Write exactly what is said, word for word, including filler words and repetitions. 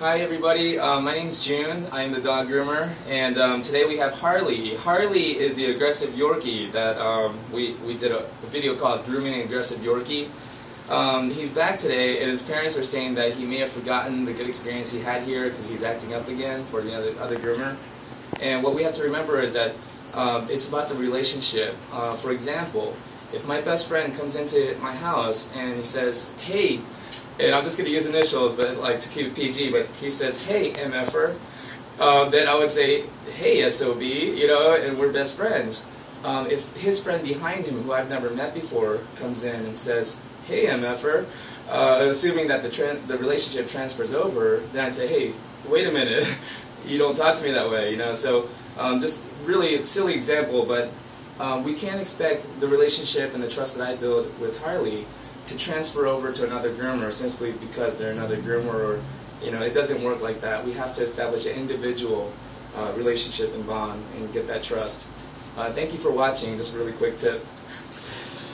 Hi everybody, uh, my name is June, I'm the dog groomer, and um, today we have Harley. Harley is the aggressive Yorkie that um, we, we did a, a video called Grooming an Aggressive Yorkie. Um, he's back today and his parents are saying that he may have forgotten the good experience he had here because he's acting up again for the other, other groomer. And what we have to remember is that uh, it's about the relationship. Uh, for example, if my best friend comes into my house and he says, "Hey," and I'm just going to use initials, but like to keep it P G, but he says, "Hey, M F-er," um, then I would say, "Hey, S O B," you know, and we're best friends. Um, if his friend behind him, who I've never met before, comes in and says, "Hey, M F-er," uh, assuming that the, tra the relationship transfers over, then I'd say, "Hey, wait a minute, you don't talk to me that way," you know, so um, just really a silly example, but um, we can't expect the relationship and the trust that I build with Harley to transfer over to another groomer simply because they're another groomer, or, you know, it doesn't work like that. We have to establish an individual uh, relationship and bond and get that trust. Uh, thank you for watching. Just a really quick tip.